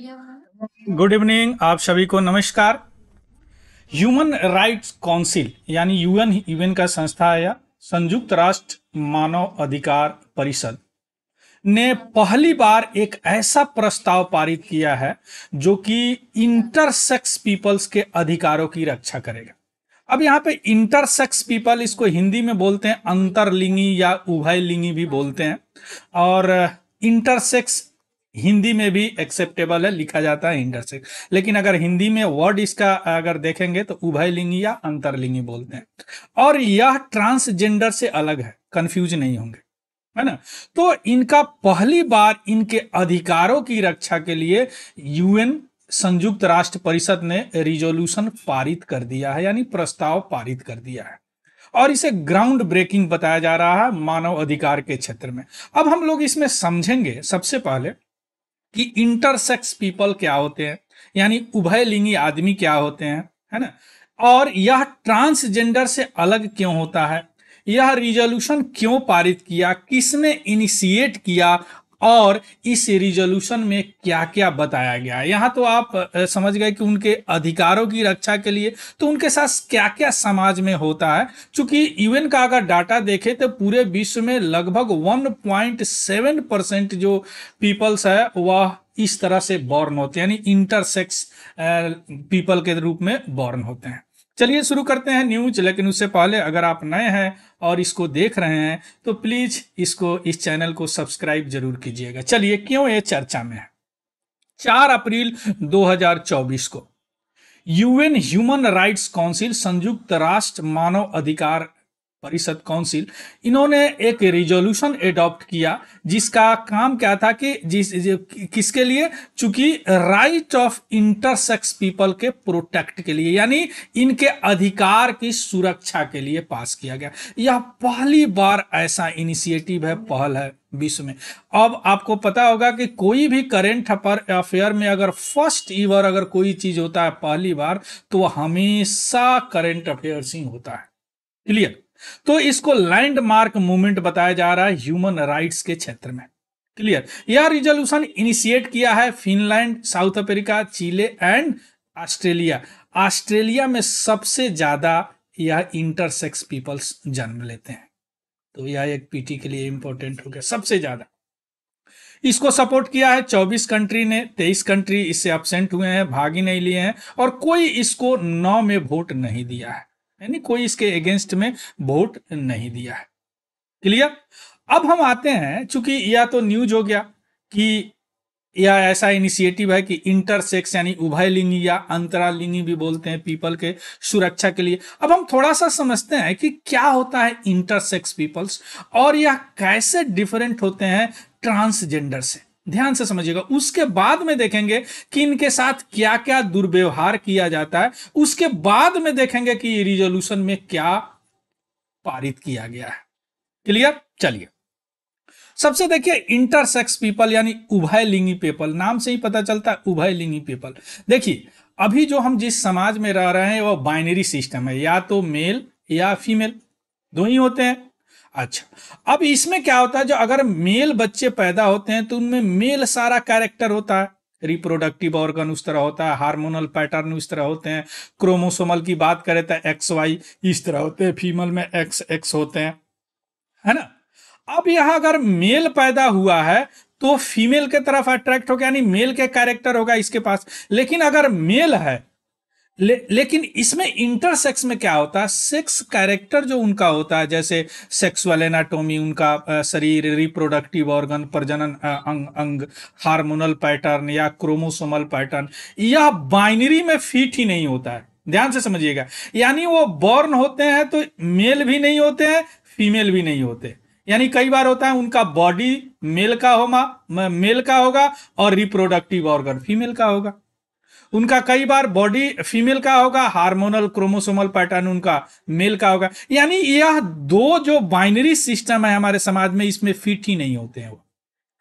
Good evening, आप सभी को नमस्कार। ह्यूमन राइट्स काउंसिल यानी यूएन का संस्था है, संयुक्त राष्ट्र मानव अधिकार परिषद ने पहली बार एक ऐसा प्रस्ताव पारित किया है जो कि इंटरसेक्स पीपल्स के अधिकारों की रक्षा करेगा। अब यहाँ पे इंटरसेक्स पीपल, इसको हिंदी में बोलते हैं अंतरलिंगी या उभयलिंगी भी बोलते हैं, और इंटरसेक्स हिंदी में भी एक्सेप्टेबल है, लिखा जाता है इंटरसेक्स, लेकिन अगर हिंदी में वर्ड इसका अगर देखेंगे तो उभयलिंगी या अंतरलिंगी बोलते हैं। और यह ट्रांसजेंडर से अलग है, कंफ्यूज नहीं होंगे, है ना। तो इनका पहली बार इनके अधिकारों की रक्षा के लिए यूएन संयुक्त राष्ट्र परिषद ने रिजोल्यूशन पारित कर दिया है, यानी प्रस्ताव पारित कर दिया है, और इसे ग्राउंड ब्रेकिंग बताया जा रहा है मानव अधिकार के क्षेत्र में। अब हम लोग इसमें समझेंगे सबसे पहले कि इंटरसेक्स पीपल क्या होते हैं, यानी उभयलिंगी आदमी क्या होते हैं, है ना, और यह ट्रांसजेंडर से अलग क्यों होता है, यह रिजोल्यूशन क्यों पारित किया, किसने इनिशिएट किया, और इस रिजोल्यूशन में क्या क्या बताया गया। यहाँ तो आप समझ गए कि उनके अधिकारों की रक्षा के लिए तो उनके साथ क्या क्या समाज में होता है। चूंकि यूएन का अगर डाटा देखें तो पूरे विश्व में लगभग 1.7% जो पीपल्स है वह इस तरह से बॉर्न होते हैं, यानी इंटरसेक्स पीपल के रूप में बॉर्न होते हैं। चलिए शुरू करते हैं न्यूज, लेकिन उससे पहले अगर आप नए हैं और इसको देख रहे हैं तो प्लीज इसको, इस चैनल को सब्सक्राइब जरूर कीजिएगा। चलिए, क्यों ये चर्चा में है। 4 अप्रैल 2024 को यूएन ह्यूमन राइट्स काउंसिल, संयुक्त राष्ट्र मानव अधिकार परिषद काउंसिल, इन्होंने एक रिजोल्यूशन एडॉप्ट किया जिसका काम क्या था कि किसके लिए, चूंकि राइट ऑफ इंटरसेक्स पीपल के प्रोटेक्ट के लिए, यानी इनके अधिकार की सुरक्षा के लिए पास किया गया। यह पहली बार ऐसा इनिशिएटिव है, पहल है विश्व में। अब आपको पता होगा कि कोई भी करेंट अफेयर में अगर फर्स्ट ईवर अगर कोई चीज होता है पहली बार तो हमेशा करेंट अफेयर्स ही होता है, क्लियर। तो इसको लैंडमार्क मूवमेंट बताया जा रहा है ह्यूमन राइट्स के क्षेत्र में, क्लियर। यह रिजोल्यूशन इनिशिएट किया है Finland, South Africa, Chile and Australia. Australia में सबसे ज्यादा यह इंटरसेक्स पीपल्स जन्म लेते हैं, तो यह एक पीटी के लिए इंपॉर्टेंट हो गया। सबसे ज्यादा इसको सपोर्ट किया है 24 कंट्री ने, 23 कंट्री इससे एब्सेंट हुए हैं, भाग ही नहीं लिए हैं, और कोई इसको 9 में वोट नहीं दिया है, यानी कोई इसके अगेंस्ट में वोट नहीं दिया है, क्लियर। अब हम आते हैं, चूंकि यह तो न्यूज हो गया कि यह ऐसा इनिशिएटिव है कि इंटरसेक्स यानी उभयलिंगी या अंतरालिंगी भी बोलते हैं पीपल के सुरक्षा के लिए। अब हम थोड़ा सा समझते हैं कि क्या होता है इंटरसेक्स पीपल्स और यह कैसे डिफरेंट होते हैं ट्रांसजेंडर से। ध्यान से समझिएगा, उसके बाद में देखेंगे कि इनके साथ क्या क्या दुर्व्यवहार किया जाता है, उसके बाद में देखेंगे कि रिजोल्यूशन में क्या पारित किया गया है, क्लियर। चलिए, सबसे देखिए इंटरसेक्स पीपल यानी उभयलिंगी पीपल, नाम से ही पता चलता है उभयलिंगी पीपल। देखिए, अभी जो हम जिस समाज में रह रहे हैं वह बाइनरी सिस्टम है, या तो मेल या फीमेल, दो ही होते हैं। अच्छा, अब इसमें क्या होता है, जो अगर मेल बच्चे पैदा होते हैं तो उनमें मेल सारा कैरेक्टर होता है, रिप्रोडक्टिव ऑर्गन उस तरह होता है, हार्मोनल पैटर्न उस तरह होते हैं, क्रोमोसोमल की बात करें तो एक्स वाई इस तरह होते हैं, फीमेल में एक्स एक्स होते हैं, है ना। अब यह अगर मेल पैदा हुआ है तो फीमेल के तरफ अट्रैक्ट होगा, यानी मेल के कैरेक्टर होगा इसके पास। लेकिन अगर मेल है लेकिन इसमें इंटरसेक्स में क्या होता है, सेक्स कैरेक्टर जो उनका होता है, जैसे सेक्सुअल एनाटोमी उनका शरीर, रिप्रोडक्टिव ऑर्गन प्रजनन अंग, हार्मोनल पैटर्न या क्रोमोसोमल पैटर्न, यह बाइनरी में फिट ही नहीं होता है। ध्यान से समझिएगा, यानी वो बॉर्न होते हैं तो मेल भी नहीं होते हैं, फीमेल भी नहीं होते, यानी कई बार होता है उनका बॉडी मेल का होगा और रिप्रोडक्टिव ऑर्गन फीमेल का होगा, उनका कई बार बॉडी फीमेल का होगा, हार्मोनल क्रोमोसोमल पैटर्न उनका मेल का होगा, यानी यह दो जो बाइनरी सिस्टम है हमारे समाज में इसमें फिट ही नहीं होते हैं, वो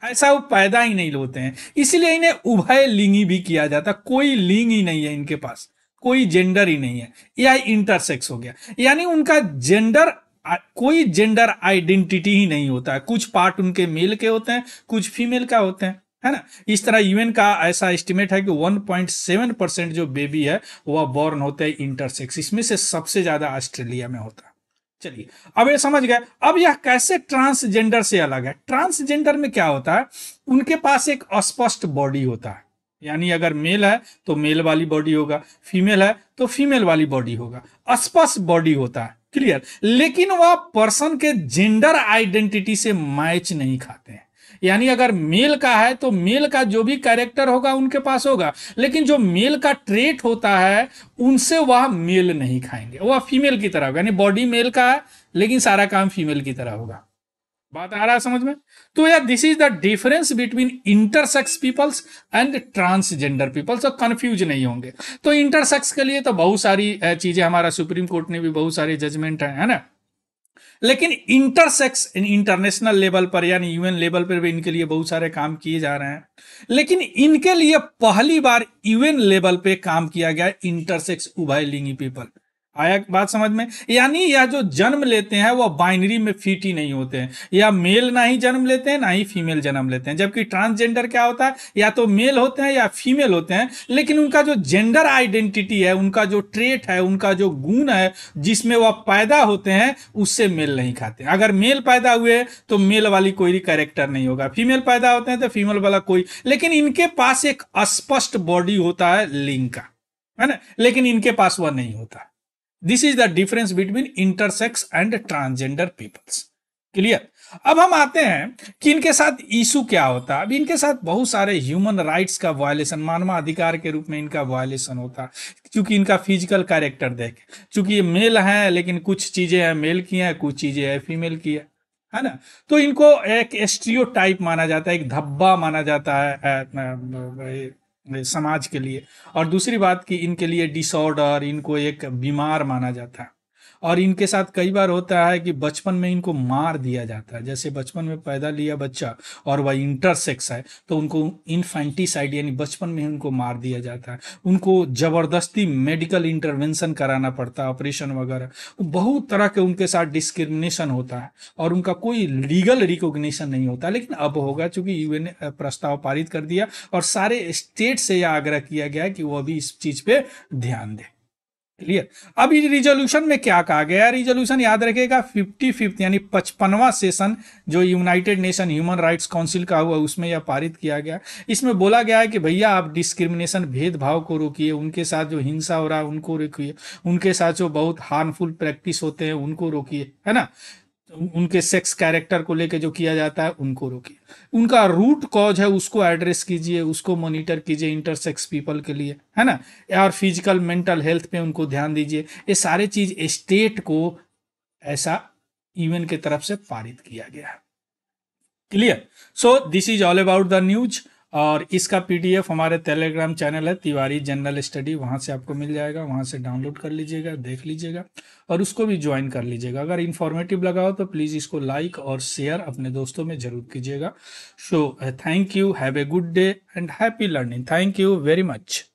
ऐसा वो पैदा ही नहीं होते हैं, इसलिए इन्हें उभय लिंगी भी किया जाता, कोई लिंग ही नहीं है इनके पास, कोई जेंडर ही नहीं है, यह इंटरसेक्स हो गया। यानी उनका जेंडर, कोई जेंडर आइडेंटिटी ही नहीं होता है, कुछ पार्ट उनके मेल के होते हैं, कुछ फीमेल का होते हैं, है ना। इस तरह यूएन का ऐसा एस्टिमेट है कि 1.7% जो बेबी है वह बॉर्न होते हैं इंटरसेक्स, इसमें से सबसे ज्यादा ऑस्ट्रेलिया में होता है। चलिए अब ये समझ गए। अब यह कैसे ट्रांसजेंडर से अलग है। ट्रांसजेंडर में क्या होता है, उनके पास एक अस्पष्ट बॉडी होता है, यानी अगर मेल है तो मेल वाली बॉडी होगा, फीमेल है तो फीमेल वाली बॉडी होगा, अस्पष्ट बॉडी होता है, क्लियर। लेकिन वह पर्सन के जेंडर आइडेंटिटी से मैच नहीं खाते हैं, यानी अगर मेल का है तो मेल का जो भी कैरेक्टर होगा उनके पास होगा, लेकिन जो मेल का ट्रेट होता है उनसे वह मेल नहीं खाएंगे, वह फीमेल की तरह होगा, यानी बॉडी मेल का है लेकिन सारा काम फीमेल की तरह होगा। बात आ रहा है समझ में। तो यार this is the difference between intersex peoples and transgender peoples, और कंफ्यूज नहीं होंगे। तो इंटरसेक्स के लिए तो बहुत सारी चीजें, हमारा सुप्रीम कोर्ट ने भी बहुत सारे जजमेंट है ना, लेकिन इंटरसेक्स इंटरनेशनल लेवल पर यानी यूएन लेवल पर भी इनके लिए बहुत सारे काम किए जा रहे हैं, लेकिन इनके लिए पहली बार यूएन लेवल पे काम किया गया इंटरसेक्स उभय लिंगी पीपल। आया बात समझ में, यानी यह जो जन्म लेते हैं वह बाइनरी में फिट ही नहीं होते हैं, या मेल ना ही जन्म लेते हैं ना ही फीमेल जन्म लेते हैं। जबकि ट्रांसजेंडर क्या होता है, या तो मेल होते हैं या फीमेल होते हैं, लेकिन उनका जो जेंडर आइडेंटिटी है, उनका जो ट्रेट है, उनका जो गुण है जिसमें वह पैदा होते हैं उससे मेल नहीं खाते। अगर मेल पैदा हुए तो मेल वाली कोई कैरेक्टर नहीं होगा, फीमेल पैदा होते हैं तो फीमेल वाला कोई, लेकिन इनके पास एक स्पष्ट बॉडी होता है लिंग का, है ना, लेकिन इनके पास वह नहीं होता। This is the difference between intersex and transgender peoples, clear. अब हम आते हैं कि इनके साथ इशू क्या होता है। अब इनके साथ बहुत सारे ह्यूमन राइट्स का वायलेशन, मानवाधिकार के रूप में इनका वायलेशन होता है, क्योंकि इनका फिजिकल कैरेक्टर देख, चूंकि ये मेल है लेकिन कुछ चीजें हैं मेल की हैं, कुछ चीजें हैं फीमेल की है ना। तो इनको एक स्टीरियोटाइप माना जाता है, एक धब्बा माना जाता है समाज के लिए। और दूसरी बात कि इनके लिए डिसऑर्डर, इनको एक बीमार माना जाता है। और इनके साथ कई बार होता है कि बचपन में इनको मार दिया जाता है, जैसे बचपन में पैदा लिया बच्चा और वह इंटरसेक्स है तो उनको इन्फेंटिसाइड यानी बचपन में उनको मार दिया जाता है, उनको जबरदस्ती मेडिकल इंटरवेंशन कराना पड़ता है, ऑपरेशन वगैरह, बहुत तरह के उनके साथ डिस्क्रिमिनेशन होता है और उनका कोई लीगल रिकॉग्निशन नहीं होता। लेकिन अब होगा, चूंकि यूएन ने प्रस्ताव पारित कर दिया और सारे स्टेट से यह आग्रह किया गया कि वह भी इस चीज पर ध्यान दें, क्लियर। अब इस रिजोल्यूशन में क्या कहा गया, रिजोल्यूशन याद रखेगा 55वां यानी 55वां सेशन जो United Nation human rights council का हुआ उसमें यह पारित किया गया। इसमें बोला गया है कि भैया आप डिस्क्रिमिनेशन, भेदभाव को रोकिए, उनके साथ जो हिंसा हो रहा है उनको रोकिए, उनके साथ जो बहुत हार्मफुल प्रैक्टिस होते हैं उनको रोकिए, है ना, उनके सेक्स कैरेक्टर को लेके जो किया जाता है उनको रोकिए, उनका रूट कॉज है उसको एड्रेस कीजिए, उसको मॉनिटर कीजिए इंटरसेक्स पीपल के लिए, है ना, और फिजिकल मेंटल हेल्थ पे उनको ध्यान दीजिए। ये सारे चीज स्टेट को ऐसा यूएन के तरफ से पारित किया गया है, clear. So this is all about the news, और इसका पीडीएफ हमारे टेलीग्राम चैनल है तिवारी जनरल स्टडी, वहाँ से आपको मिल जाएगा, वहाँ से डाउनलोड कर लीजिएगा, देख लीजिएगा और उसको भी ज्वाइन कर लीजिएगा। अगर इन्फॉर्मेटिव लगा हो तो प्लीज़ इसको लाइक और शेयर अपने दोस्तों में जरूर कीजिएगा। So thank you, have a good day and happy learning. Thank you very much.